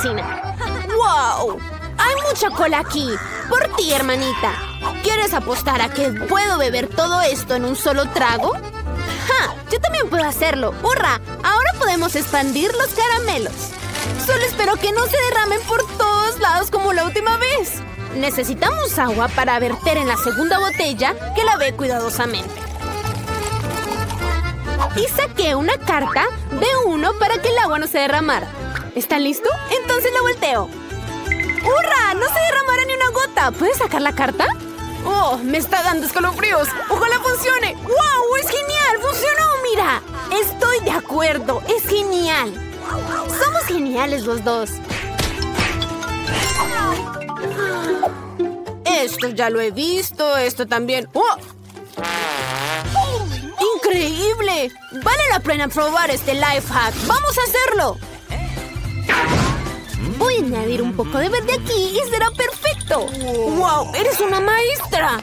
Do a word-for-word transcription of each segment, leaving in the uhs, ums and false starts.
cocina. ¡Wow! ¡Hay mucha cola aquí! ¡Por ti, hermanita! ¿Quieres apostar a que puedo beber todo esto en un solo trago? ¡Ja! ¡Yo también puedo hacerlo! ¡Hurra! Ahora podemos expandir los caramelos. Solo espero que no se derramen por todos lados como la última vez. Necesitamos agua para verter en la segunda botella que lavé cuidadosamente. Y saqué una carta de uno para que el agua no se derramara. ¿Está listo? Entonces la volteo. ¡Hurra! ¡No se derramará ni una gota! ¿Puedes sacar la carta? ¡Oh! ¡Me está dando escalofríos! ¡Ojalá funcione! ¡Wow! ¡Es genial! ¡Funcionó! ¡Mira! ¡Estoy de acuerdo! ¡Es genial! ¡Somos geniales los dos! Esto ya lo he visto. Esto también. ¡Oh! ¡Increíble! Vale la pena probar este life hack. ¡Vamos a hacerlo! Voy a añadir un poco de verde aquí y será perfecto. ¡Wow! ¡Eres una maestra!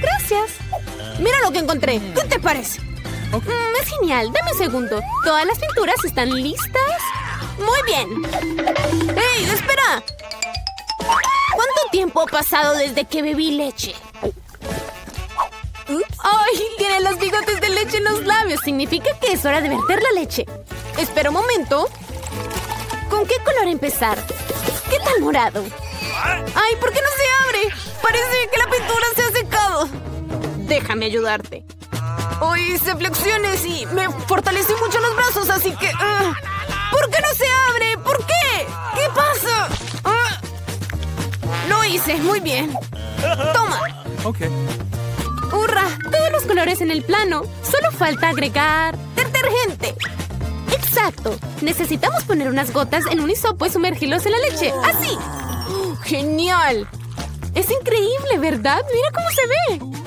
Gracias. Mira lo que encontré. ¿Qué te parece? Mm, es genial. Dame un segundo. ¿Todas las pinturas están listas? Muy bien. ¡Ey! ¡Espera! ¿Cuánto tiempo ha pasado desde que bebí leche? ¡Ay! Tiene los bigotes de leche en los labios. Significa que es hora de verter la leche. Espera un momento. ¿Con qué color empezar? ¿Qué tal morado? ¡Ay! ¿Por qué no se abre? Parece que la pintura se ha secado. Déjame ayudarte. Hoy hice flexiones y me fortalecí mucho los brazos, así que... Uh, ¿Por qué no se abre? ¿Por qué? ¿Qué pasa? Uh, lo hice. Muy bien. Toma. Ok. ¡Hurra! Todos los colores en el plano. Solo falta agregar... ¡detergente! ¡Exacto! Necesitamos poner unas gotas en un hisopo y sumergirlos en la leche. ¡Así! ¡Oh, genial! Es increíble, ¿verdad? ¡Mira cómo se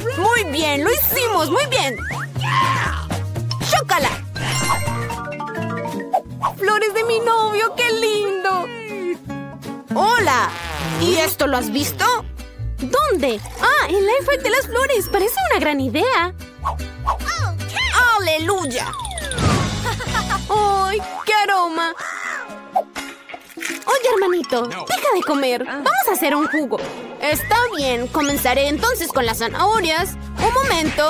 ve! ¡Muy bien! ¡Lo hicimos! ¡Muy bien! ¡Chócala! ¡Flores de mi novio! ¡Qué lindo! ¡Hola! ¿Y esto lo has visto? ¿Dónde? ¡Ah! ¡El life hack de las flores! ¡Parece una gran idea! Okay. ¡Aleluya! ¡Ay! ¡Qué aroma! Oye, hermanito, no. Deja de comer. Vamos a hacer un jugo. Está bien. Comenzaré entonces con las zanahorias. Un momento.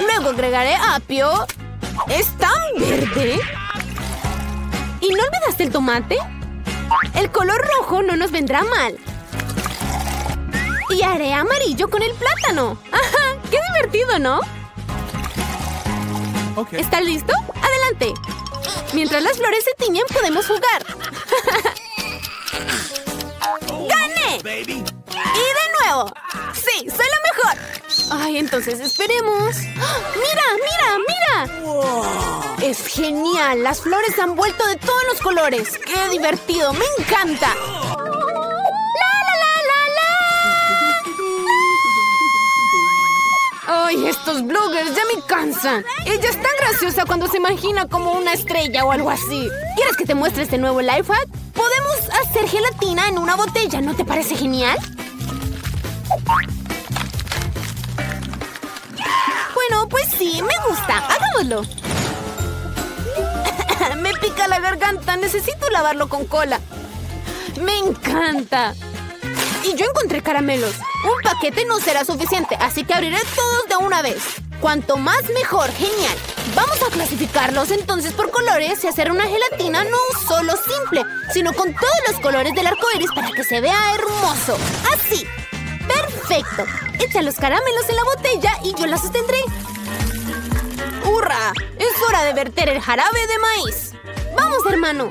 Luego agregaré apio. ¿Es tan verde? ¿Y no olvidaste el tomate? El color rojo no nos vendrá mal. Y haré amarillo con el plátano. ¡Ajá! ¡Qué divertido!, ¿no? Okay. ¿Está listo? ¡Adelante! Mientras las flores se tiñen, podemos jugar. ¡Gané! ¡Y de nuevo! ¡Sí! ¡Soy la mejor! Ay, entonces esperemos. ¡Mira, mira, mira! Wow. ¡Es genial! Las flores se han vuelto de todos los colores. ¡Qué divertido! ¡Me encanta! ¡Ay, estos bloggers ya me cansan! Ella es tan graciosa cuando se imagina como una estrella o algo así. ¿Quieres que te muestre este nuevo life hack? Podemos hacer gelatina en una botella. ¿No te parece genial? Bueno, pues sí, me gusta. Hagámoslo. Me pica la garganta. Necesito lavarlo con cola. ¡Me encanta! Y yo encontré caramelos. Un paquete no será suficiente, así que abriré todos de una vez. Cuanto más, mejor. Genial. Vamos a clasificarlos entonces por colores y hacer una gelatina no solo simple, sino con todos los colores del arco iris para que se vea hermoso. Así. Perfecto. Echa los caramelos en la botella y yo la sostendré. ¡Hurra! Es hora de verter el jarabe de maíz. ¡Vamos, hermano!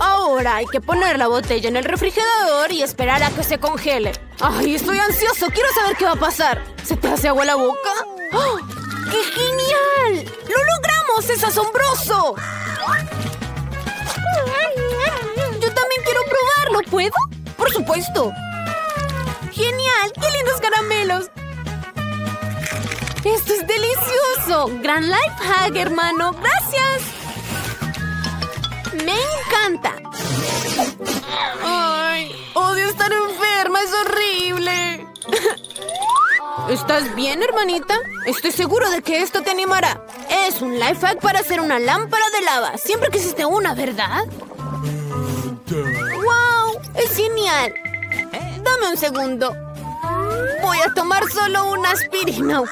Ahora hay que poner la botella en el refrigerador y esperar a que se congele. ¡Ay, estoy ansioso! ¡Quiero saber qué va a pasar! ¿Se te hace agua la boca? ¡Oh, qué genial! ¡Lo logramos! ¡Es asombroso! Yo también quiero probarlo. ¿Puedo? ¡Por supuesto! ¡Genial! ¡Qué lindos caramelos! ¡Esto es delicioso! ¡Gran life hack, hermano! ¡Gracias! ¡Me encanta! ¡Ay! ¡Odio estar enferma! ¡Es horrible! ¿Estás bien, hermanita? Estoy seguro de que esto te animará. Es un life hack para hacer una lámpara de lava. Siempre quisiste una, ¿verdad? ¡Wow! ¡Es genial! Dame un segundo. Voy a tomar solo una aspirina, ¿ok?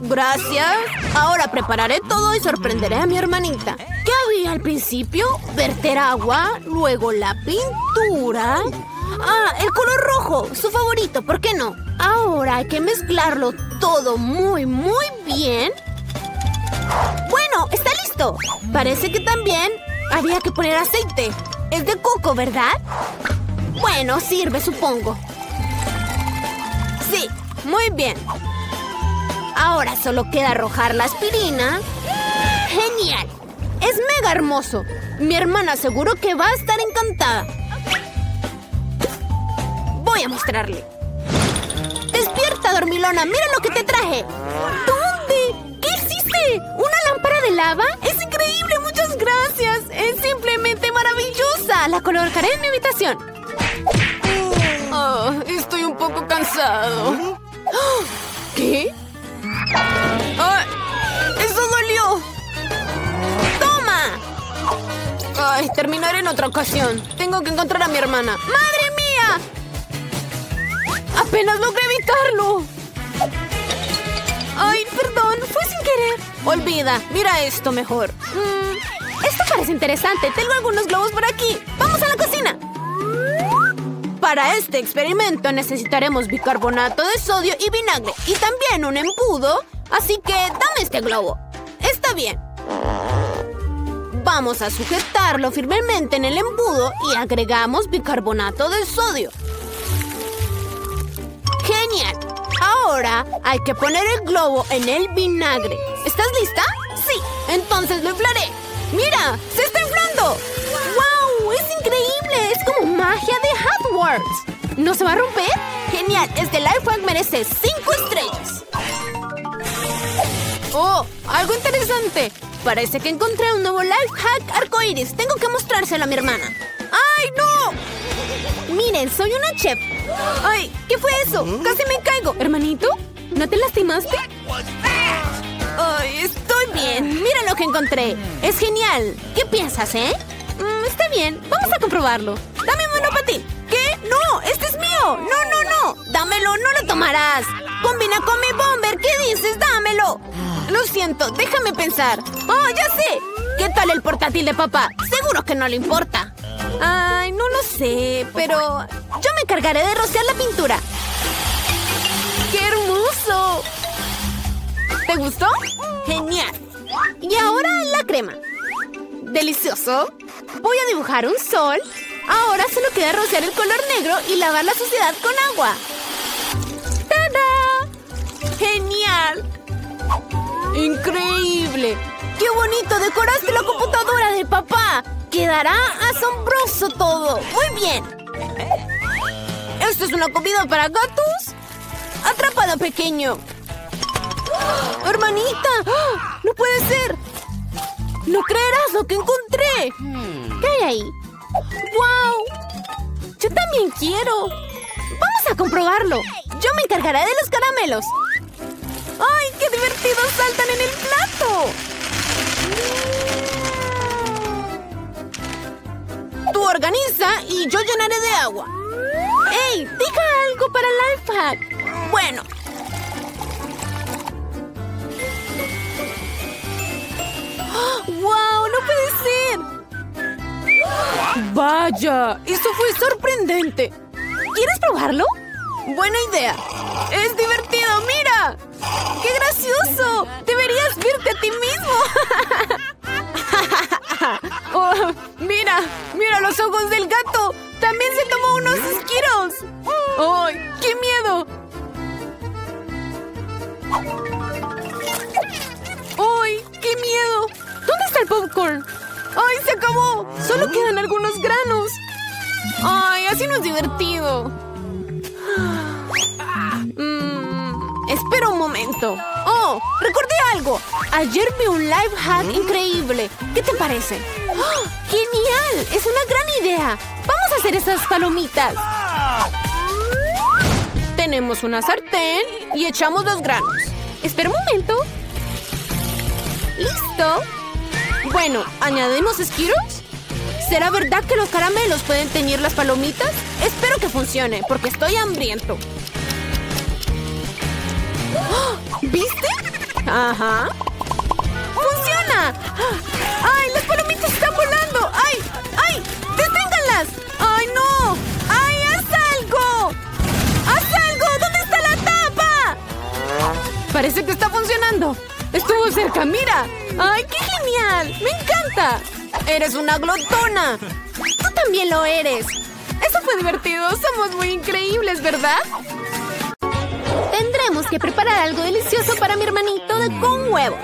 Gracias. Ahora prepararé todo y sorprenderé a mi hermanita. ¿Qué había al principio? Verter agua, luego la pintura... ¡Ah! ¡El color rojo! ¡Su favorito! ¿Por qué no? Ahora hay que mezclarlo todo muy, muy bien. ¡Bueno! ¡Está listo! Parece que también había que poner aceite. Es de coco, ¿verdad? Bueno, sirve, supongo. Sí, muy bien. Ahora solo queda arrojar la aspirina. ¡Genial! ¡Es mega hermoso! Mi hermana seguro que va a estar encantada. Voy a mostrarle. ¡Despierta, dormilona! ¡Mira lo que te traje! ¿Dónde? ¿Qué hiciste? ¿Una lámpara de lava? ¡Es increíble! ¡Muchas gracias! ¡Es simplemente maravillosa! La colocaré en mi habitación. Oh, estoy un poco cansado. ¿Qué? Oh, ¡eso dolió! ¡Toma! Ay, terminaré en otra ocasión. Tengo que encontrar a mi hermana. ¡Madre mía! ¡Apenas logré evitarlo! ¡Ay, perdón! ¡Fue sin querer! Olvida, mira esto mejor. Mm, esto parece interesante. Tengo algunos globos por aquí. ¡Vamos a la cocina! Para este experimento necesitaremos bicarbonato de sodio y vinagre. Y también un embudo. Así que dame este globo. Está bien. Vamos a sujetarlo firmemente en el embudo y agregamos bicarbonato de sodio. ¡Genial! Ahora hay que poner el globo en el vinagre. ¿Estás lista? Sí. Entonces lo inflaré. ¡Mira! ¡Se está inflando! ¡Wow! ¡Es increíble! ¡Es como magia de Hogwarts! ¿No se va a romper? ¡Genial! Este life hack merece cinco estrellas. ¡Oh! ¡Algo interesante! Parece que encontré un nuevo life hack arcoíris. Tengo que mostrárselo a mi hermana. ¡Ay, no! Miren, soy una chef. ¡Ay! ¿Qué fue eso? ¡Casi me caigo! ¿Hermanito? ¿No te lastimaste? ¡Ay! Estoy bien. Mira lo que encontré. Es genial. ¿Qué piensas, eh? Mm, está bien. Vamos a comprobarlo. ¡Dame uno para ti! ¿Qué? ¡No! ¡Este es mío! ¡No, no, no! ¡Dámelo! ¡No lo tomarás! ¡Combina con mi bomber! ¿Qué dices? ¡Dámelo! Lo siento. Déjame pensar. ¡Oh, ya sé! ¿Qué tal el portátil de papá? Seguro que no le importa. Ay, no lo sé, pero... yo me encargaré de rociar la pintura. ¡Qué hermoso! ¿Te gustó? ¡Genial! Y ahora la crema. ¡Delicioso! Voy a dibujar un sol. Ahora solo queda rociar el color negro y lavar la suciedad con agua. ¡Tada! ¡Genial! ¡Increíble! ¡Qué bonito! ¡Decoraste la computadora de papá! ¡Quedará asombroso todo! ¡Muy bien! ¿Esto es una comida para gatos? ¡Atrápalo, pequeño! ¡Oh, hermanita! ¡Oh, no puede ser! ¡No creerás lo que encontré! ¿Qué hay ahí? ¡Wow! ¡Yo también quiero! ¡Vamos a comprobarlo! ¡Yo me encargaré de los caramelos! ¡Ay, qué divertidos saltan en el plato! Tú organiza y yo llenaré de agua. ¡Ey! ¡Diga algo para el life hack! Bueno. ¡Oh, wow! ¡No puede ser! ¡Vaya! ¡Eso fue sorprendente! ¿Quieres probarlo? Buena idea. ¡Es divertido! ¡Mira! ¡Qué gracioso! ¡Deberías verte a ti mismo! Oh, ¡mira! ¡Mira los ojos del gato! ¡También se tomó unos esquiros! ¡Ay, oh, qué miedo! ¡Ay, qué miedo! ¿Dónde está el popcorn? ¡Ay, se acabó! ¡Solo quedan algunos granos! ¡Ay, así no es divertido! Mm, espera un momento. ¡Oh! ¡Recordé algo! Ayer vi un life hack increíble. ¿Qué te parece? ¡Oh, genial! ¡Es una gran idea! ¡Vamos a hacer esas palomitas! ¡Te Tenemos una sartén y echamos los granos. Espera un momento. ¿Listo? Bueno, ¿añadimos Skittles? ¿Será verdad que los caramelos pueden teñir las palomitas? Espero que funcione, porque estoy hambriento. ¡Oh! ¿Viste? Ajá. ¡Funciona! ¡Ay, las palomitas están volando! ¡Ay! ¡Ay! ¡Deténganlas! ¡Ay, no! ¡Ay, haz algo! ¡Haz algo! ¿Dónde está la tapa? Parece que está funcionando. Estuvo cerca, mira. ¡Ay, qué genial! ¡Me encanta! ¡Eres una glotona! ¡Tú también lo eres! ¡Eso fue divertido! ¡Somos muy increíbles, ¿verdad? Tendremos que preparar algo delicioso para mi hermanito de con huevos.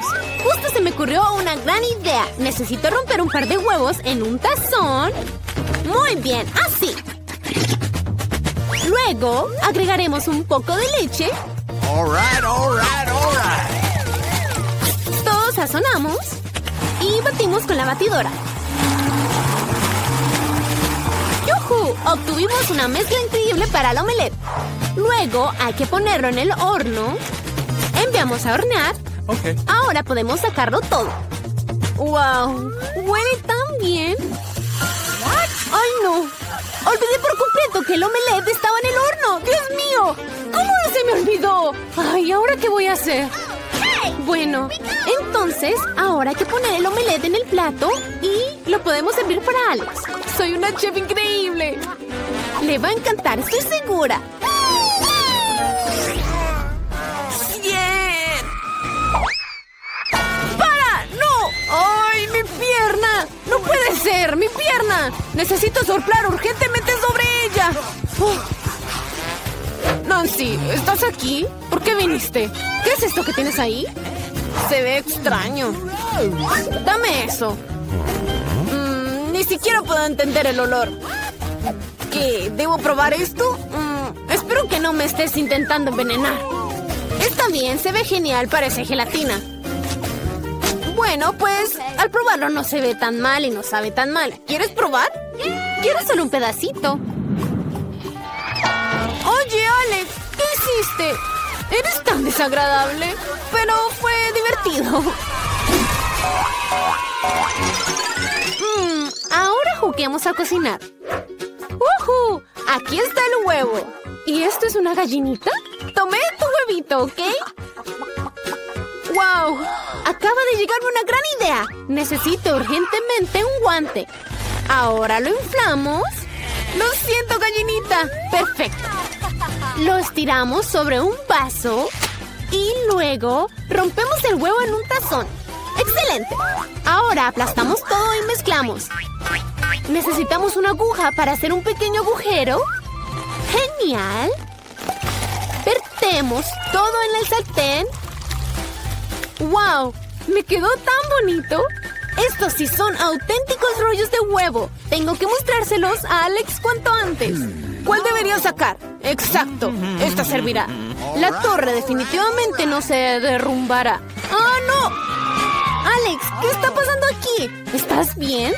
Justo se me ocurrió una gran idea. Necesito romper un par de huevos en un tazón. Muy bien, así. Luego, agregaremos un poco de leche. All right, all right, all right. Todos sazonamos. Y batimos con la batidora. ¡Yujú! Obtuvimos una mezcla increíble para el omelette. Luego hay que ponerlo en el horno. Enviamos a hornear. Okay. Ahora podemos sacarlo todo. ¡Wow! ¡Huele tan bien! ¡Ay, no! Olvidé por completo que el omelette estaba en el horno. ¡Dios mío! ¿Cómo no se me olvidó? ¡Ay, ahora qué voy a hacer! Bueno, entonces ahora hay que poner el omelette en el plato y lo podemos servir para Alex. ¡Soy una chef increíble! ¡Le va a encantar, estoy segura! ¡Bien! ¡Para! ¡No! ¡Ay, mi pierna! ¡No puede ser! ¡Mi pierna! ¡Necesito soplar urgentemente sobre ella! ¡Oh! Nancy, ¿estás aquí? ¿Por qué viniste? ¿Qué es esto que tienes ahí? Se ve extraño. Dame eso. Mm, ni siquiera puedo entender el olor. ¿Qué? ¿Debo probar esto? Mm, espero que no me estés intentando envenenar. Está bien, se ve genial, parece gelatina. Bueno, pues, al probarlo no se ve tan mal y no sabe tan mal. ¿Quieres probar? ¿Quieres solo un pedacito? Oye, Alex, ¿qué hiciste? Eres tan desagradable, pero fue divertido. Mm, ahora juguemos a cocinar. ¡Uhú! Aquí está el huevo. ¿Y esto es una gallinita? Tomé tu huevito, ¿ok? ¡Wow! Acaba de llegarme una gran idea. Necesito urgentemente un guante. Ahora lo inflamos. ¡Lo siento, gallinita! ¡Perfecto! Lo estiramos sobre un vaso y luego rompemos el huevo en un tazón. ¡Excelente! Ahora aplastamos todo y mezclamos. Necesitamos una aguja para hacer un pequeño agujero. ¡Genial! Vertemos todo en el sartén. ¡Wow! ¡Me quedó tan bonito! Estos sí son auténticos rollos de huevo. Tengo que mostrárselos a Alex cuanto antes. ¿Cuál debería sacar? Exacto, esta servirá. La torre definitivamente no se derrumbará. ¡Ah, no! Alex, ¿qué está pasando aquí? ¿Estás bien?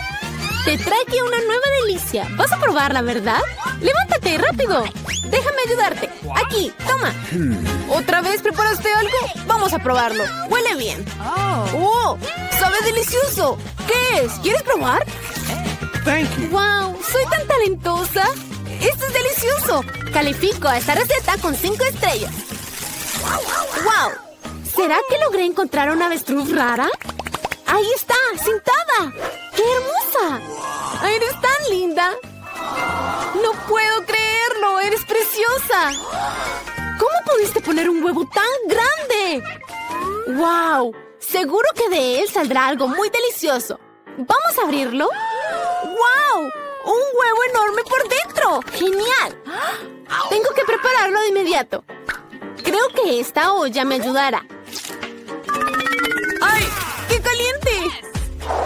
Te traje una nueva delicia. ¿Vas a probarla, verdad? ¡Levántate, rápido! Déjame ayudarte. Aquí, toma. ¿Otra vez preparaste algo? Vamos a probarlo. Huele bien. ¡Oh! ¡Sabe delicioso! ¿Qué es? ¿Quieres probar? Thank you. ¡Wow! ¡Soy tan talentosa! ¡Esto es delicioso! Califico a esta receta con cinco estrellas. ¡Wow! ¿Será que logré encontrar una avestruz rara? ¡Ahí está! ¡Sentada! ¡Qué hermosa! ¡Eres tan linda! ¡No puedo creerlo! ¡Eres preciosa! ¿Cómo pudiste poner un huevo tan grande? ¡Wow! Seguro que de él saldrá algo muy delicioso. ¿Vamos a abrirlo? ¡Wow! ¡Un huevo enorme por dentro! ¡Genial! Tengo que prepararlo de inmediato. Creo que esta olla me ayudará. ¡Ay! ¡Qué caliente!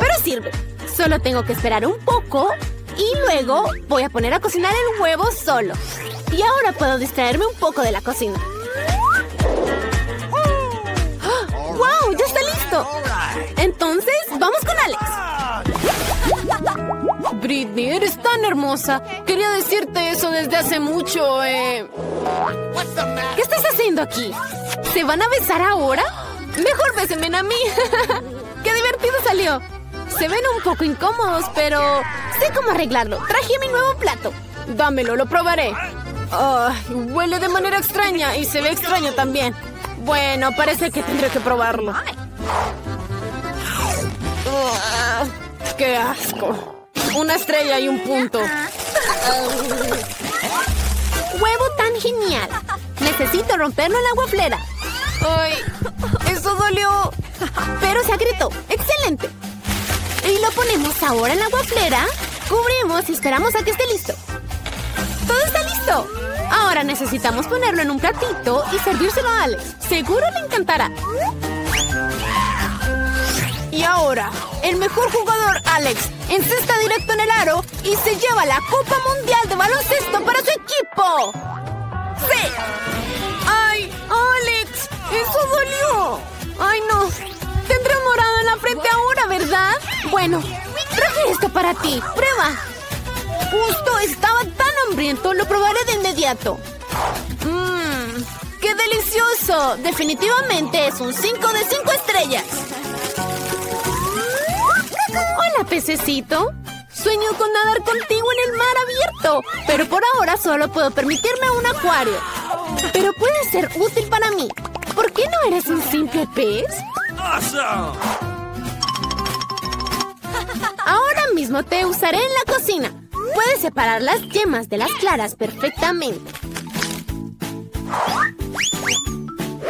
Pero sirve. Solo tengo que esperar un poco. Y luego voy a poner a cocinar el huevo solo. Y ahora puedo distraerme un poco de la cocina. ¡Oh! ¡Wow! ¡Ya está listo! Entonces, vamos con Alex. Brit, Heidi, eres tan hermosa. Quería decirte eso desde hace mucho, eh... ¿Qué estás haciendo aquí? ¿Se van a besar ahora? Mejor bésenme a mí. ¡Qué divertido salió! Se ven un poco incómodos, pero... sé cómo arreglarlo. Traje mi nuevo plato. Dámelo, lo probaré. Oh, huele de manera extraña y se ve extraño también. Bueno, parece que tendré que probarlo. Oh, ¡qué asco! Una estrella y un punto. ¡Huevo tan genial! Necesito romperlo en la wafflera. ¡Ay! ¡Eso dolió! Pero se agrietó. ¡Excelente! Y lo ponemos ahora en la wafflera. Cubrimos y esperamos a que esté listo. ¡Todo está listo! Ahora necesitamos ponerlo en un platito y servírselo a Alex. Seguro le encantará. Y ahora, el mejor jugador, Alex, encesta directo en el aro y se lleva la Copa Mundial de Baloncesto para su equipo. ¡Sí! ¡Ay, Alex! ¡Eso dolió! ¡Ay, no! Tendré un morado en la frente ahora, ¿verdad? Bueno, traje esto para ti. ¡Prueba! Justo estaba tan hambriento, lo probaré de inmediato. ¡Mmm! ¡Qué delicioso! Definitivamente es un cinco de cinco estrellas. Hola, pececito. Sueño con nadar contigo en el mar abierto, pero por ahora solo puedo permitirme un acuario. Pero puede ser útil para mí. ¿Por qué no eres un simple pez? Ahora mismo te usaré en la cocina. Puedes separar las yemas de las claras perfectamente.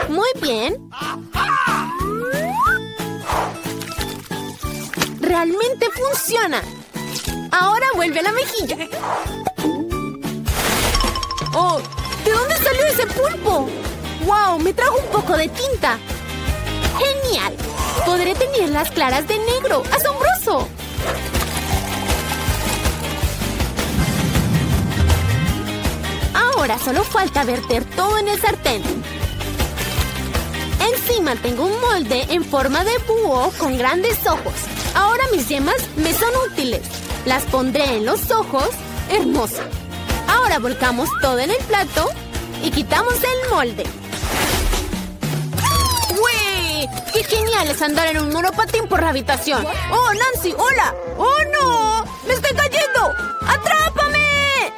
Muy bien. ¡Realmente funciona! Ahora vuelve a la mejilla. ¡Oh! ¿De dónde salió ese pulpo? ¡Wow! Me trajo un poco de tinta. ¡Genial! Podré teñir las claras de negro. ¡Asombroso! Ahora solo falta verter todo en el sartén. Encima tengo un molde en forma de búho con grandes ojos. Ahora mis yemas me son útiles. Las pondré en los ojos. Hermoso. Ahora volcamos todo en el plato y quitamos el molde. ¡Uy! ¡Qué genial es andar en un monopatín por la habitación! ¡Oh, Nancy! ¡Hola! ¡Oh, no! ¡Me estoy cayendo! ¡Atrápame!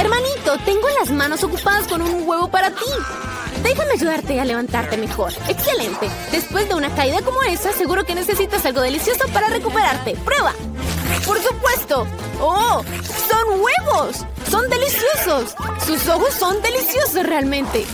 Hermanito, tengo las manos ocupadas con un huevo para ti. Déjame ayudarte a levantarte mejor. ¡Excelente! Después de una caída como esa, seguro que necesitas algo delicioso para recuperarte. ¡Prueba! ¡Por supuesto! ¡Oh! ¡Son huevos! ¡Son deliciosos! ¡Sus ojos son deliciosos realmente!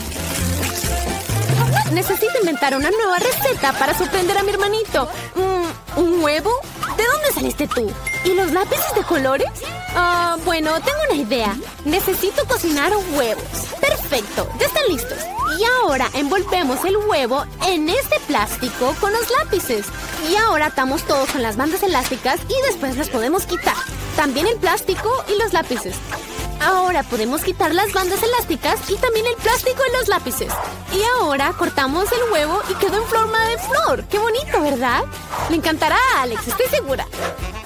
Necesito inventar una nueva receta para sorprender a mi hermanito. Mm, ¿Un huevo? ¿De dónde saliste tú? ¿Y los lápices de colores? Ah, uh, bueno, tengo una idea. Necesito cocinar huevos. Perfecto, ya están listos. Y ahora envolvemos el huevo en este plástico con los lápices. Y ahora atamos todo con las bandas elásticas y después las podemos quitar. También el plástico y los lápices. Ahora podemos quitar las bandas elásticas y también el plástico y los lápices. Y ahora cortamos el huevo y quedó en forma de flor. ¡Qué bonito!, ¿verdad? Le encantará a Alex, estoy segura.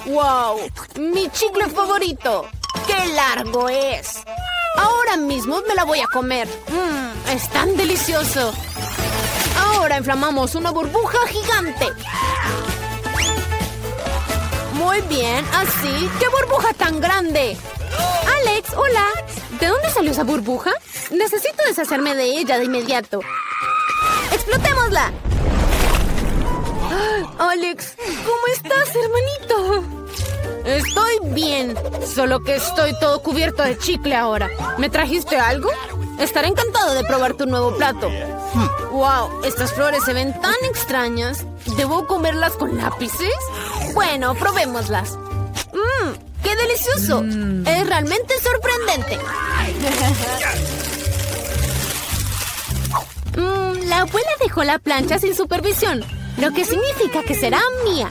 ¡Wow! ¡Mi chicle favorito! ¡Qué largo es! Ahora mismo me la voy a comer. ¡Mmm! ¡Es tan delicioso! Ahora inflamamos una burbuja gigante. Muy bien, así. ¡Qué burbuja tan grande! Alex, hola. ¿De dónde salió esa burbuja? Necesito deshacerme de ella de inmediato. ¡Explotémosla! ¡Ah, Alex! ¿Cómo estás, hermanito? Estoy bien, solo que estoy todo cubierto de chicle ahora. ¿Me trajiste algo? Estaré encantado de probar tu nuevo plato. Hmm. ¡Wow! Estas flores se ven tan extrañas. ¿Debo comerlas con lápices? Bueno, probémoslas. ¡Mmm! ¡Qué delicioso! Mm. Es realmente sorprendente. mm, la abuela dejó la plancha sin supervisión, lo que significa que será mía.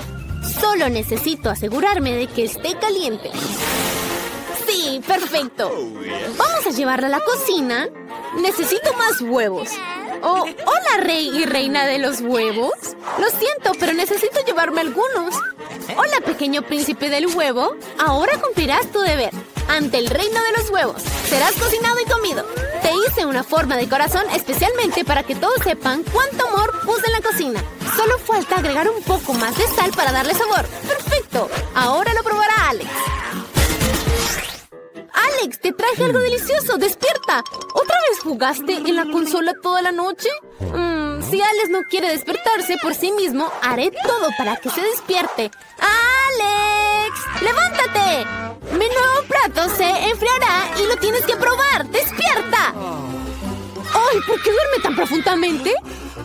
Solo necesito asegurarme de que esté caliente. ¡Sí, perfecto! Vamos a llevarla a la cocina. Necesito más huevos. Oh, hola, rey y reina de los huevos. Lo siento, pero necesito llevarme algunos. Hola, pequeño príncipe del huevo. Ahora cumplirás tu deber. Ante el reino de los huevos, serás cocinado y comido. Te hice una forma de corazón especialmente para que todos sepan cuánto amor puse en la cocina. Solo falta agregar un poco más de sal para darle sabor. ¡Perfecto! Ahora lo probará Alex. ¡Alex, te traje algo delicioso! ¡Despierta! ¿Otra vez jugaste en la consola toda la noche? Mm, si Alex no quiere despertarse por sí mismo, haré todo para que se despierte. ¡Alex! ¡Levántate! Mi nuevo plato se enfriará y lo tienes que probar. ¡Despierta! ¡Ay! ¿Por qué duerme tan profundamente?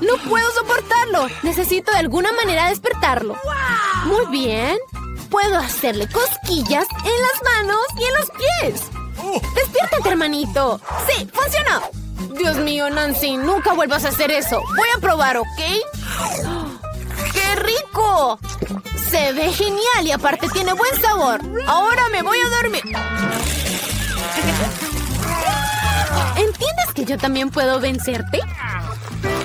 ¡No puedo soportarlo! Necesito de alguna manera despertarlo. Muy bien. Puedo hacerle cosquillas en las manos y en los pies. ¡Despiértate, hermanito! ¡Sí! ¡Funcionó! Dios mío, Nancy, nunca vuelvas a hacer eso. Voy a probar, ¿ok? ¡Qué rico! Se ve genial y aparte tiene buen sabor. Ahora me voy a dormir. ¿Entiendes que yo también puedo vencerte?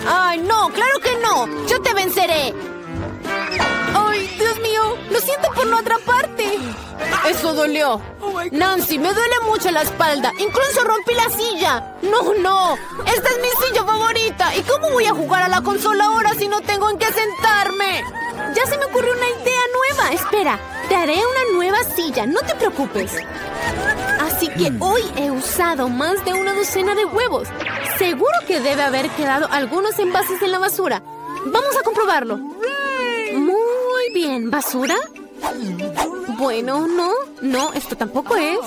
¡Ay, no! ¡Claro que no! ¡Yo te venceré! ¡Ay, Dios mío! ¡Lo siento por no atraparte! ¡Eso dolió! Nancy, me duele mucho la espalda. ¡Incluso rompí la silla! ¡No, no! ¡Esta es mi silla favorita! ¿Y cómo voy a jugar a la consola ahora si no tengo en qué sentarme? ¡Ya se me ocurrió una idea nueva! Espera, te haré una nueva silla. No te preocupes. Así que hoy he usado más de una docena de huevos. Seguro que debe haber quedado algunos envases en la basura. Vamos a comprobarlo. Muy bien, ¿basura? Bueno, no, no, esto tampoco es.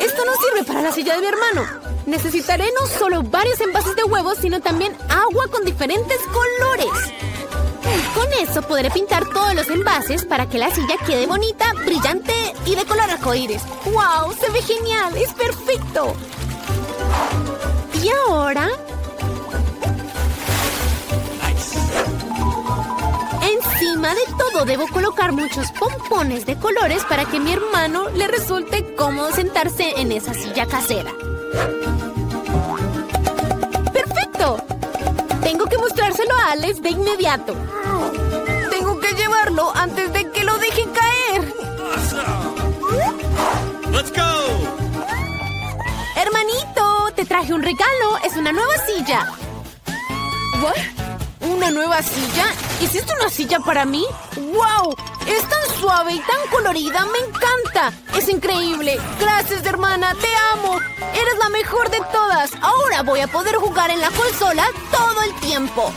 Esto no sirve para la silla de mi hermano. Necesitaré no solo varios envases de huevos, sino también agua con diferentes colores. Con eso podré pintar todos los envases para que la silla quede bonita, brillante y de color arcoíris. ¡Wow! ¡Se ve genial! ¡Es perfecto! Y ahora... Encima de todo debo colocar muchos pompones de colores para que a mi hermano le resulte cómodo sentarse en esa silla casera. ¡Perfecto! Tengo que mostrárselo a Alex de inmediato. Tengo que llevarlo antes de que lo deje caer. ¡Let's go! Hermanito, te traje un regalo. Es una nueva silla. ¿What? ¿Una nueva silla? ¿Hiciste una silla para mí? ¡Wow! Es tan suave y tan colorida. ¡Me encanta! ¡Es increíble! ¡Gracias, hermana! ¡Te amo! ¡Eres la mejor de todas! Ahora voy a poder jugar en la consola todo el tiempo.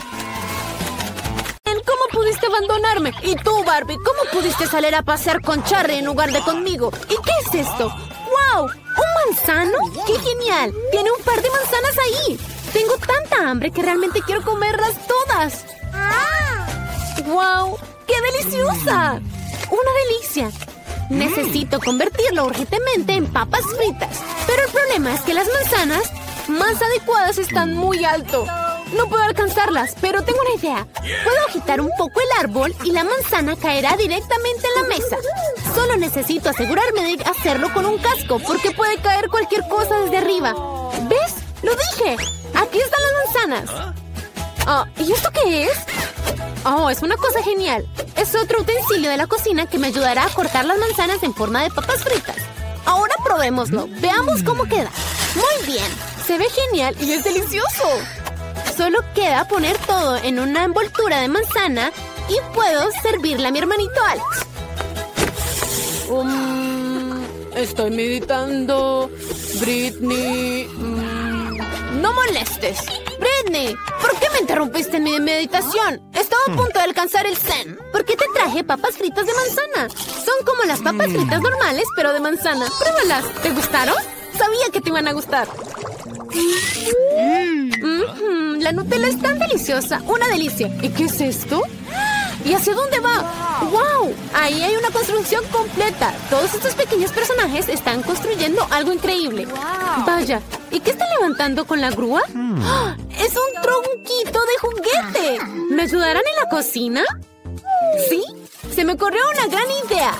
¿Cómo pudiste abandonarme? Y tú, Barbie, ¿cómo pudiste salir a pasear con Charlie en lugar de conmigo? ¿Y qué es esto? ¡Wow! ¿Un manzano? ¡Qué genial! ¡Tiene un par de manzanas ahí! Tengo tanta hambre que realmente quiero comerlas todas. ¡Wow! ¡Qué deliciosa! ¡Una delicia! Necesito convertirlo urgentemente en papas fritas. Pero el problema es que las manzanas más adecuadas están muy alto. No puedo alcanzarlas, pero tengo una idea. Puedo agitar un poco el árbol y la manzana caerá directamente en la mesa. Solo necesito asegurarme de hacerlo con un casco, porque puede caer cualquier cosa desde arriba. ¿Ves? ¡Lo dije! ¡Aquí están las manzanas! Oh, ¿y esto qué es? Oh, es una cosa genial. Es otro utensilio de la cocina que me ayudará a cortar las manzanas en forma de papas fritas. Ahora probémoslo. Veamos cómo queda. Muy bien. Se ve genial y es delicioso. Solo queda poner todo en una envoltura de manzana y puedo servirle a mi hermanito Alex. Um, estoy meditando. Britney. Um, no molestes. Britney, ¿por qué me interrumpiste en mi meditación? Estaba a punto de alcanzar el zen. ¿Por qué te traje papas fritas de manzana? Son como las papas fritas normales, pero de manzana. Pruébalas. ¿Te gustaron? Sabía que te iban a gustar. Mm-hmm. La Nutella es tan deliciosa. Una delicia. ¿Y qué es esto? ¿Y hacia dónde va? ¡Wow! Ahí hay una construcción completa. Todos estos pequeños personajes están construyendo algo increíble. Vaya, ¿y qué está levantando con la grúa? ¡Oh! ¡Es un tronquito de juguete! ¿Me ayudarán en la cocina? ¿Sí? Se me ocurrió una gran idea.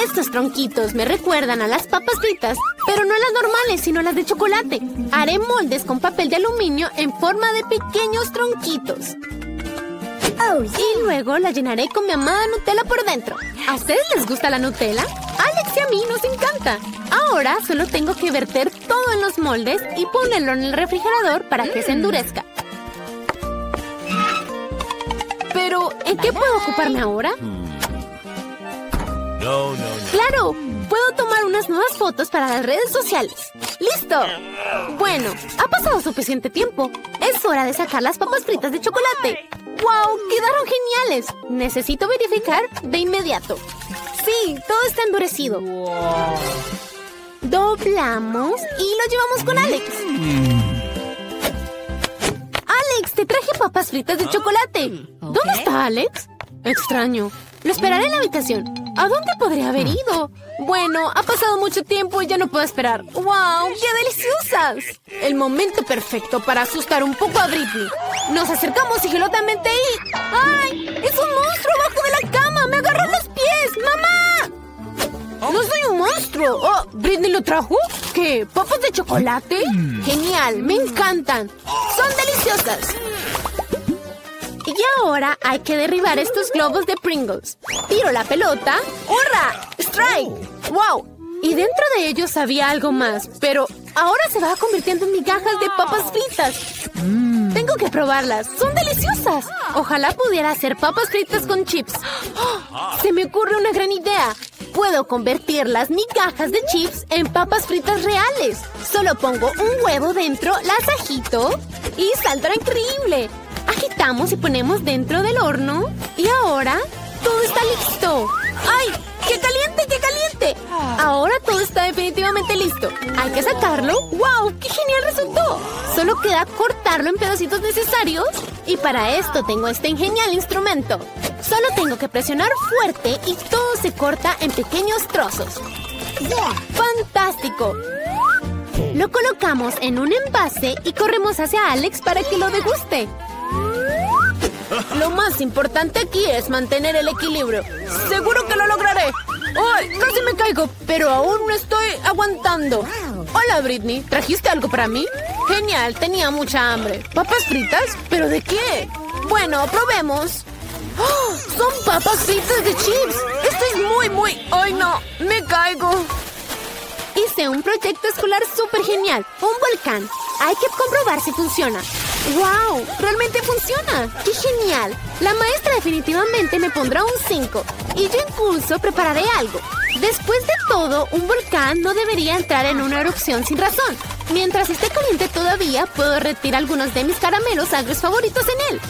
Estos tronquitos me recuerdan a las papas fritas, pero no las normales, sino las de chocolate. Haré moldes con papel de aluminio en forma de pequeños tronquitos. Oh, sí. Y luego la llenaré con mi amada Nutella por dentro. ¿A ustedes les gusta la Nutella? Alex y a mí nos encanta. Ahora solo tengo que verter todo en los moldes y ponerlo en el refrigerador para que mm. se endurezca. Pero, ¿en qué puedo ocuparme ahora? No, no, no. ¡Claro! Puedo tomar unas nuevas fotos para las redes sociales. ¡Listo! Bueno, ha pasado suficiente tiempo. Es hora de sacar las papas fritas de chocolate. ¡Wow! ¡Quedaron geniales! Necesito verificar de inmediato. ¡Sí! Todo está endurecido. Doblamos y lo llevamos con Alex. ¡Alex! ¡Te traje papas fritas de chocolate! ¿Dónde está Alex? Extraño. Lo esperaré en la habitación. ¿A dónde podría haber ido? Bueno, ha pasado mucho tiempo y ya no puedo esperar. ¡Wow! ¡Qué deliciosas! El momento perfecto para asustar un poco a Britney. Nos acercamos sigilosamente y... ¡Ay! ¡Es un monstruo abajo de la cama! ¡Me agarró los pies! ¡Mamá! ¡No soy un monstruo! Oh, ¿Britney lo trajo? ¿Qué? ¿Papas de chocolate? ¡Genial! ¡Me encantan! ¡Son deliciosas! Y ahora hay que derribar estos globos de Pringles. Tiro la pelota. ¡Hurra! ¡Strike! ¡Wow! Y dentro de ellos había algo más, pero ahora se va convirtiendo en migajas de papas fritas. Mm. Tengo que probarlas. ¡Son deliciosas! Ojalá pudiera hacer papas fritas con chips. ¡Oh! Se me ocurre una gran idea. Puedo convertir las migajas de chips en papas fritas reales. Solo pongo un huevo dentro, las agito y saldrá increíble. Agitamos y ponemos dentro del horno. Y ahora, todo está listo. ¡Ay! ¡Qué caliente, qué caliente! Ahora todo está definitivamente listo. Hay que sacarlo. ¡Wow! ¡Qué genial resultó! Solo queda cortarlo en pedacitos necesarios. Y para esto tengo este genial instrumento. Solo tengo que presionar fuerte y todo se corta en pequeños trozos. ¡Fantástico! Lo colocamos en un envase y corremos hacia Alex para que lo deguste. Lo más importante aquí es mantener el equilibrio. ¡Seguro que lo lograré! ¡Ay, casi me caigo! Pero aún no estoy aguantando. Hola, Britney. ¿Trajiste algo para mí? Genial, tenía mucha hambre. ¿Papas fritas? ¿Pero de qué? Bueno, probemos. ¡Oh, son papas fritas de chips! Esto es muy, muy... ¡Ay, no! ¡Me caigo! Hice un proyecto escolar súper genial. Un volcán. Hay que comprobar si funciona. ¡Wow! ¡Realmente funciona! ¡Qué genial! La maestra definitivamente me pondrá un cinco. Y yo impulso prepararé algo. Después de todo, un volcán no debería entrar en una erupción sin razón. Mientras esté caliente todavía, puedo retirar algunos de mis caramelos agrios favoritos en él.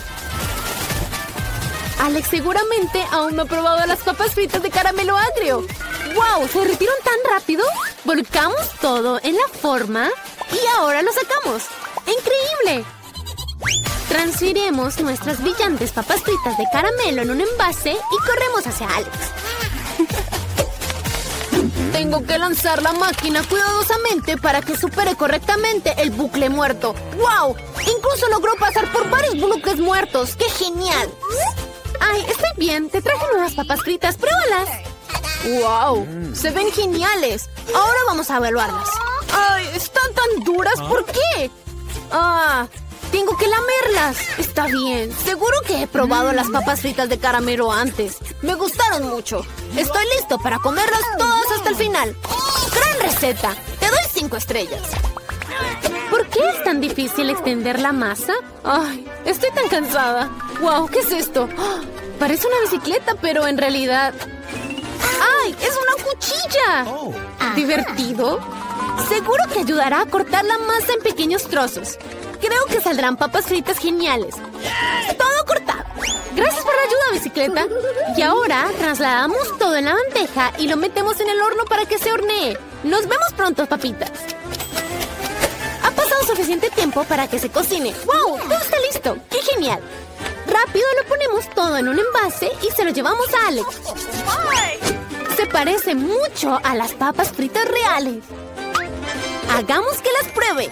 Alex seguramente aún no ha probado las papas fritas de caramelo agrio. ¡Wow! ¿Se retiraron tan rápido? Volcamos todo en la forma y ahora lo sacamos. ¡Increíble! Transferiremos nuestras brillantes papas fritas de caramelo en un envase y corremos hacia Alex. Tengo que lanzar la máquina cuidadosamente para que supere correctamente el bucle muerto. ¡Wow! Incluso logró pasar por varios bucles muertos. ¡Qué genial! Ay, estoy bien. Te traje nuevas papas fritas. ¡Pruébalas! ¡Wow! ¡Se ven geniales! Ahora vamos a evaluarlas. ¡Ay! ¿Están tan duras? ¿Por qué? ¡Ah! ¡Tengo que lamerlas! Está bien. Seguro que he probado las papas fritas de caramelo antes. Me gustaron mucho. Estoy listo para comerlas todas hasta el final. ¡Gran receta! Te doy cinco estrellas. ¿Por qué es tan difícil extender la masa? ¡Ay! Estoy tan cansada. ¡Wow! ¿Qué es esto? ¡Oh! Parece una bicicleta, pero en realidad... ¡Ay! ¡Es una cuchilla! Oh. ¿Divertido? Seguro que ayudará a cortar la masa en pequeños trozos. Creo que saldrán papas fritas geniales. Todo cortado. Gracias por la ayuda, bicicleta. Y ahora trasladamos todo en la bandeja y lo metemos en el horno para que se hornee. Nos vemos pronto, papitas. Ha pasado suficiente tiempo para que se cocine. ¡Wow! Todo está listo. ¡Qué genial! Rápido lo ponemos todo en un envase y se lo llevamos a Alex. Se parece mucho a las papas fritas reales. Hagamos que las pruebe.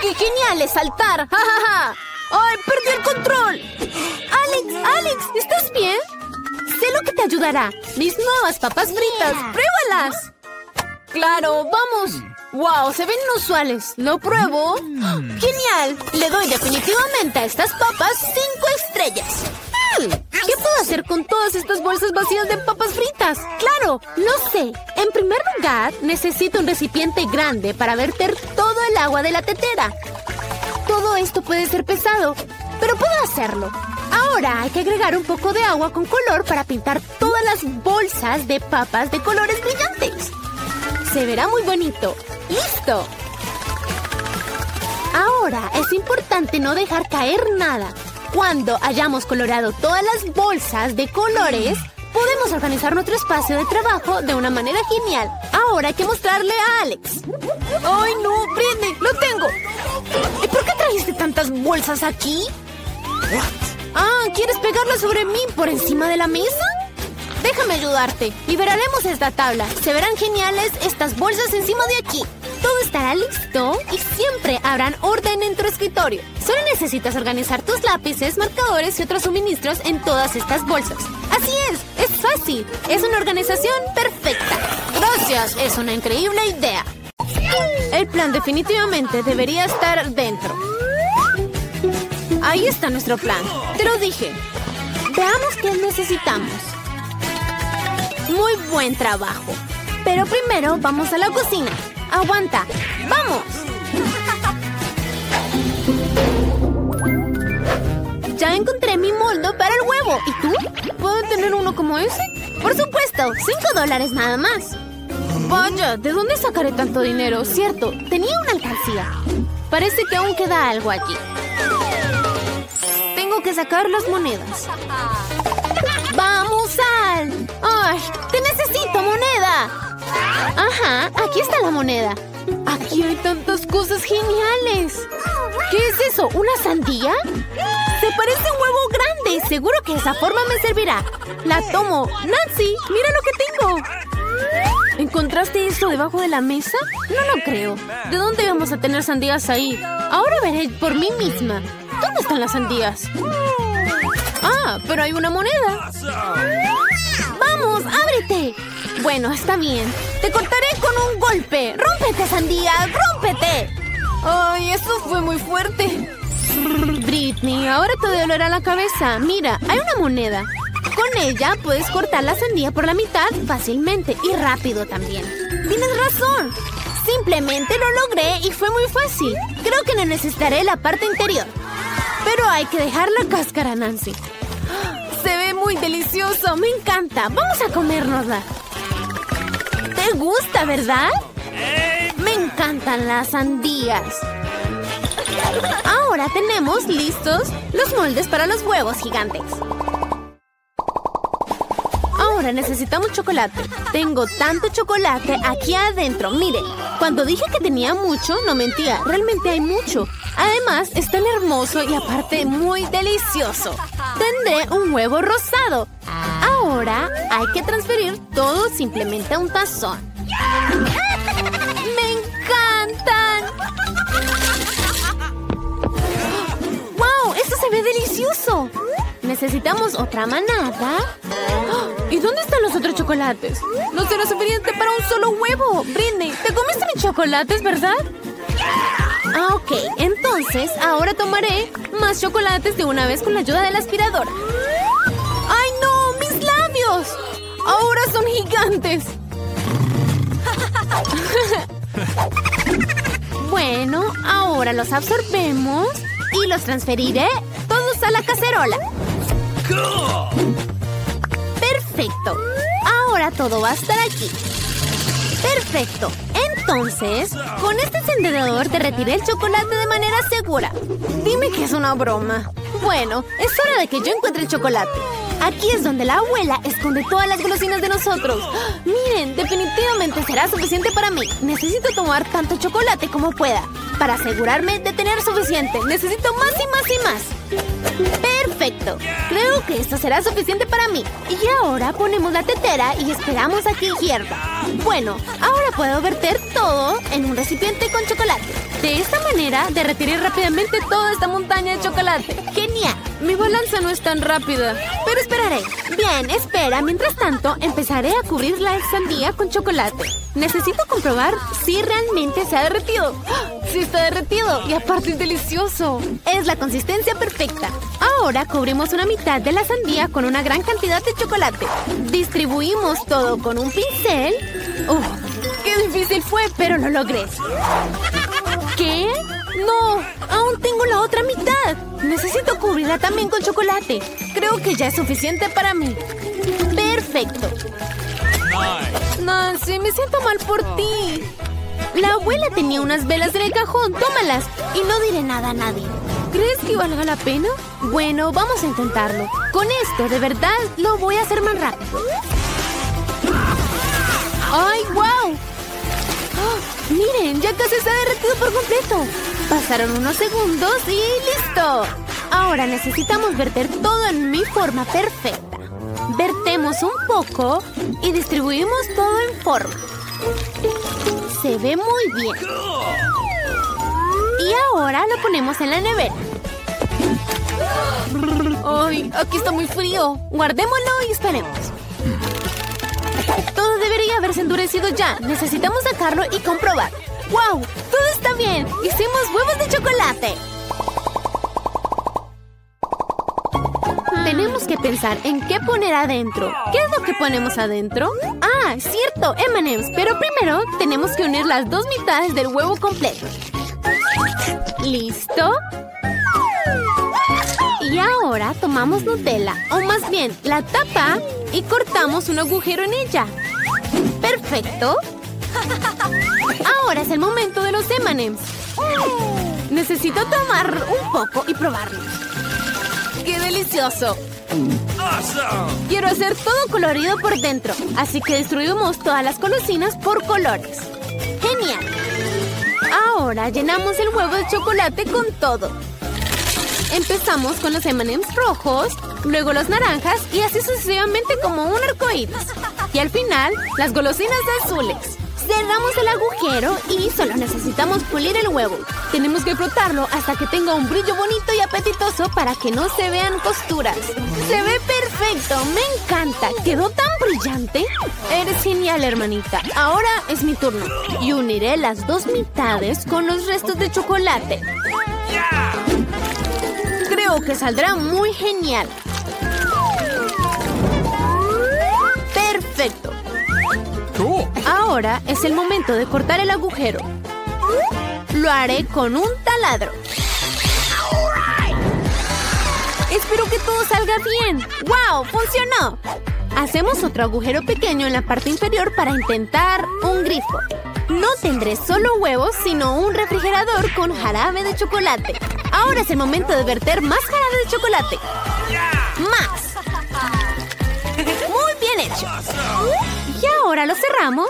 ¡Qué genial es saltar! ¡Ja, ja, ja! ¡Ay, perdí el control! ¡Alex! ¡Alex! ¿Estás bien? ¡Sé lo que te ayudará! ¡Mis nuevas papas fritas! Yeah. ¡Pruébalas! ¡Claro! ¡Vamos! ¡Wow! ¡Se ven inusuales! ¡Lo pruebo! Mm. ¡Genial! Le doy definitivamente a estas papas cinco estrellas. ¡Mmm! ¿Qué puedo hacer con todas estas bolsas vacías de papas fritas? ¡Claro! ¡Lo sé! En primer lugar, necesito un recipiente grande para verter todo el agua de la tetera. Todo esto puede ser pesado, pero puedo hacerlo. Ahora hay que agregar un poco de agua con color para pintar todas las bolsas de papas de colores brillantes. Se verá muy bonito. ¡Listo! Ahora es importante no dejar caer nada. Cuando hayamos colorado todas las bolsas de colores, podemos organizar nuestro espacio de trabajo de una manera genial. Ahora hay que mostrarle a Alex. ¡Ay, no! ¡Britney! ¡Lo tengo! ¿Y por qué trajiste tantas bolsas aquí? Ah, ¿quieres pegarlas sobre mí por encima de la mesa? Déjame ayudarte. Liberaremos esta tabla. Se verán geniales estas bolsas encima de aquí. Todo estará listo y siempre habrán orden en tu escritorio. Solo necesitas organizar tus lápices, marcadores y otros suministros en todas estas bolsas. Así es, es fácil. Es una organización perfecta. Gracias, es una increíble idea. El plan definitivamente debería estar dentro. Ahí está nuestro plan. Te lo dije. Veamos qué necesitamos. Muy buen trabajo. Pero primero vamos a la cocina. ¡Aguanta! ¡Vamos! Ya encontré mi molde para el huevo. ¿Y tú? ¿Puedo tener uno como ese? ¡Por supuesto! ¡Cinco dólares nada más! Vaya, ¿de dónde sacaré tanto dinero? Cierto, tenía una alcancía. Parece que aún queda algo aquí. Tengo que sacar las monedas. ¡Vamos, Al! ¡Ay! ¡Te necesito, moneda! Ajá, aquí está la moneda. Aquí hay tantas cosas geniales. ¿Qué es eso? ¿Una sandía? Se parece a un huevo grande. Seguro que esa forma me servirá. La tomo. Nancy, mira lo que tengo. ¿Encontraste esto debajo de la mesa? No lo creo. ¿De dónde vamos a tener sandías ahí? Ahora veré por mí misma. ¿Dónde están las sandías? Ah, pero hay una moneda. ¡Vamos, ábrete! Bueno, está bien. Te cortaré con un golpe. ¡Rómpete, sandía! ¡Rómpete! Ay, eso fue muy fuerte. Britney, ahora te dolerá la cabeza. Mira, hay una moneda. Con ella puedes cortar la sandía por la mitad fácilmente y rápido también. Tienes razón. Simplemente lo logré y fue muy fácil. Creo que no necesitaré la parte interior. Pero hay que dejar la cáscara, Nancy. Se ve muy delicioso. Me encanta. Vamos a comérnosla. ¿Te gusta, verdad? Me encantan las sandías. Ahora tenemos listos los moldes para los huevos gigantes. Ahora necesitamos chocolate. Tengo tanto chocolate aquí adentro. Miren, cuando dije que tenía mucho, no mentía. Realmente hay mucho. Además, es tan hermoso y aparte muy delicioso. Tendré un huevo rosado. Ahora hay que transferir todo simplemente a un tazón. ¡Me encantan! ¡Wow! ¡Esto se ve delicioso! Necesitamos otra manada. ¿Y dónde están los otros chocolates? No será suficiente para un solo huevo. Britney, ¿te comiste mis chocolates, verdad? Ah, ok. Entonces, ahora tomaré más chocolates de una vez con la ayuda de la aspiradora. ¡Ay, no! ¡Mis labios! ¡Ahora son gigantes! Bueno, ahora los absorbemos y los transferiré todos a la cacerola. ¡Perfecto! Ahora todo va a estar aquí. ¡Perfecto! Entonces, con este encendedor te retiré el chocolate de manera segura. Dime que es una broma. Bueno, es hora de que yo encuentre el chocolate. Aquí es donde la abuela esconde todas las golosinas de nosotros. ¡Oh! Miren, definitivamente será suficiente para mí. Necesito tomar tanto chocolate como pueda. Para asegurarme de tener suficiente, necesito más y más y más. ¡Perfecto! perfecto. Creo que esto será suficiente para mí. Y ahora ponemos la tetera y esperamos a que hierva. Bueno, ahora puedo verter todo en un recipiente con chocolate. De esta manera derretiré rápidamente toda esta montaña de chocolate. ¡Genial! Mi balanza no es tan rápida, pero esperaré. Bien, espera. Mientras tanto, empezaré a cubrir la sandía con chocolate. Necesito comprobar si realmente se ha derretido. ¡Oh! ¡Sí está derretido! Y aparte es delicioso. Es la consistencia perfecta. Ahora cubrimos una mitad de la sandía con una gran cantidad de chocolate. Distribuimos todo con un pincel. ¡Uf! ¡Qué difícil fue, pero lo logré! ¿Qué? ¡No! ¡Aún tengo la otra mitad! Necesito cubrirla también con chocolate. Creo que ya es suficiente para mí. ¡Perfecto! Nancy, me siento mal por ti. La abuela tenía unas velas en el cajón. Tómalas y no diré nada a nadie. ¿Crees que valga la pena? Bueno, vamos a intentarlo. Con esto, de verdad, lo voy a hacer más rápido. ¡Ay, wow! Oh, miren, ya casi se ha derretido por completo. Pasaron unos segundos y ¡listo! Ahora necesitamos verter todo en mi forma perfecta. Vertemos un poco y distribuimos todo en forma. Se ve muy bien. Y ahora lo ponemos en la nevera. ¡Ay, aquí está muy frío! Guardémoslo y esperemos. Todo debería haberse endurecido ya. Necesitamos sacarlo y comprobar. ¡Wow! ¡Todo está bien! ¡Hicimos huevos de chocolate! Tenemos que pensar en qué poner adentro. ¿Qué es lo que ponemos adentro? ¡Ah, cierto! eme y eme's. Pero primero tenemos que unir las dos mitades del huevo completo. ¿Listo? Y ahora tomamos Nutella, o más bien, la tapa, y cortamos un agujero en ella. ¡Perfecto! Ahora es el momento de los eme y eme's. Necesito tomar un poco y probarlos. ¡Qué delicioso! Quiero hacer todo colorido por dentro, así que distribuimos todas las golosinas por colores. ¡Genial! Ahora llenamos el huevo de chocolate con todo. Empezamos con los eme y eme's rojos, luego los naranjas y así sucesivamente como un arcoíris. Y al final, las golosinas azules. Cerramos el agujero y solo necesitamos pulir el huevo. Tenemos que frotarlo hasta que tenga un brillo bonito y apetitoso para que no se vean costuras. ¡Se ve perfecto! ¡Me encanta! ¡Quedó tan brillante! Eres genial, hermanita. Ahora es mi turno. Y uniré las dos mitades con los restos de chocolate. Creo que saldrá muy genial. ¡Perfecto! Ahora es el momento de cortar el agujero. Lo haré con un taladro. Espero que todo salga bien. ¡Wow! ¡Funcionó! Hacemos otro agujero pequeño en la parte inferior para intentar un grifo. No tendré solo huevos, sino un refrigerador con jarabe de chocolate. Ahora es el momento de verter más jarabe de chocolate. ¡Más! ¡Muy bien hecho! Y ahora lo cerramos.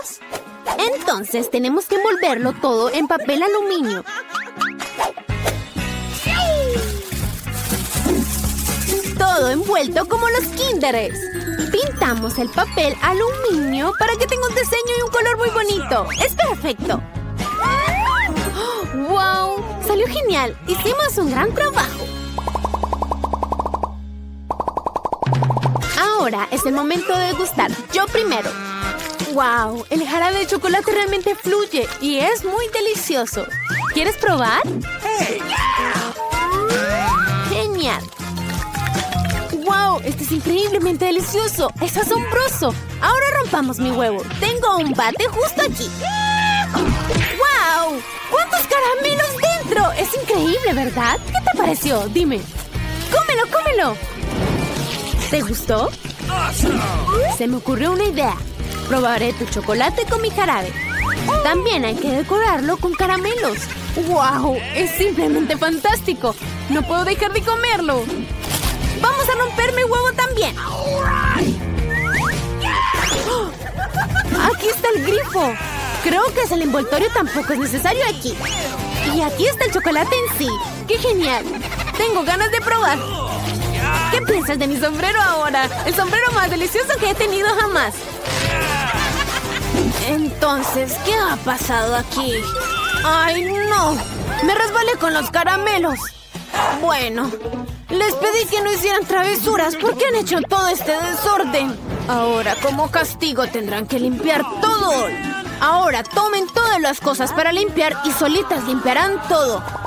Entonces tenemos que envolverlo todo en papel aluminio. Todo envuelto como los Kinderes. Pintamos el papel aluminio para que tenga un diseño y un color muy bonito. ¡Es perfecto! ¡Wow! ¡Salió genial! ¡Hicimos un gran trabajo! Ahora es el momento de degustar. Yo primero. ¡Wow! El jarabe de chocolate realmente fluye y es muy delicioso. ¿Quieres probar? Hey. ¡Genial! ¡Wow! Este es increíblemente delicioso. ¡Es asombroso! Ahora rompamos mi huevo. Tengo un bate justo aquí. ¡Wow! ¡Cuántos caramelos dentro! Es increíble, ¿verdad? ¿Qué te pareció? Dime. ¡Cómelo, cómelo! ¿Te gustó? Se me ocurrió una idea. Probaré tu chocolate con mi jarabe. También hay que decorarlo con caramelos. ¡Wow! ¡Es simplemente fantástico! ¡No puedo dejar de comerlo! ¡Vamos a romper mi huevo también! ¡Oh! ¡Aquí está el grifo! Creo que es el envoltorio tampoco es necesario aquí. Y aquí está el chocolate en sí. ¡Qué genial! ¡Tengo ganas de probar! ¿Qué piensas de mi sombrero ahora? El sombrero más delicioso que he tenido jamás. Entonces, ¿qué ha pasado aquí? ¡Ay, no! Me resbalé con los caramelos. Bueno, les pedí que no hicieran travesuras. ¿Por qué han hecho todo este desorden? Ahora, como castigo, tendrán que limpiar todo. Ahora, tomen todas las cosas para limpiar y solitas limpiarán todo.